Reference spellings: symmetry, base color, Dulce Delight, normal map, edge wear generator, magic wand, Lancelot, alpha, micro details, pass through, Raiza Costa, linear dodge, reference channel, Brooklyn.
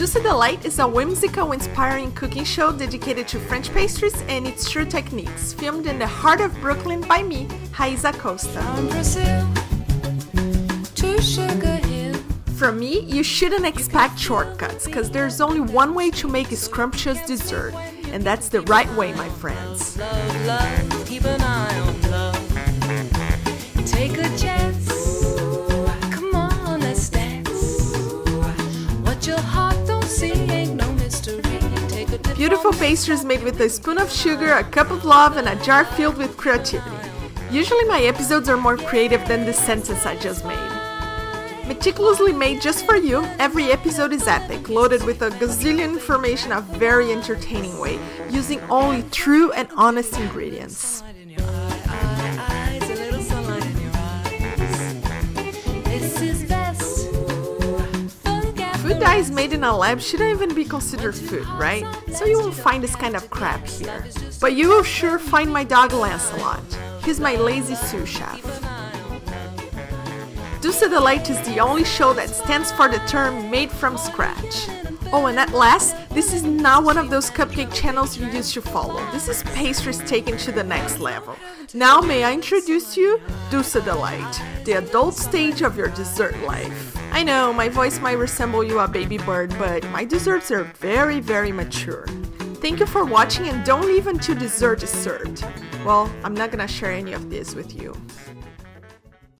Dulce Delight is a whimsical, inspiring cooking show dedicated to French pastries and its true techniques, filmed in the heart of Brooklyn by me, Raiza Costa. From Brazil to Sugar Hill. From me, you shouldn't expect shortcuts, because there's only one way to make a scrumptious dessert, and that's the right way, my friends. Love, love, keep an eye on love. Take a chance. Beautiful pastries made with a spoon of sugar, a cup of love, and a jar filled with creativity. Usually my episodes are more creative than the sentence I just made. Meticulously made just for you, every episode is epic, loaded with a gazillion information in a very entertaining way, using only true and honest ingredients. That is made in a lab shouldn't even be considered food, right? So you won't find this kind of crap here. But you will sure find my dog Lancelot. He's my lazy sous chef. Dulce Delight is the only show that stands for the term made from scratch. Oh, and at last, this is not one of those cupcake channels you used to follow. This is pastries taken to the next level. Now may I introduce you Dulce Delight, the adult stage of your dessert life. I know, my voice might resemble you a baby bird, but my desserts are very, very mature. Thank you for watching and don't leave until dessert is served. Well, I'm not gonna share any of this with you.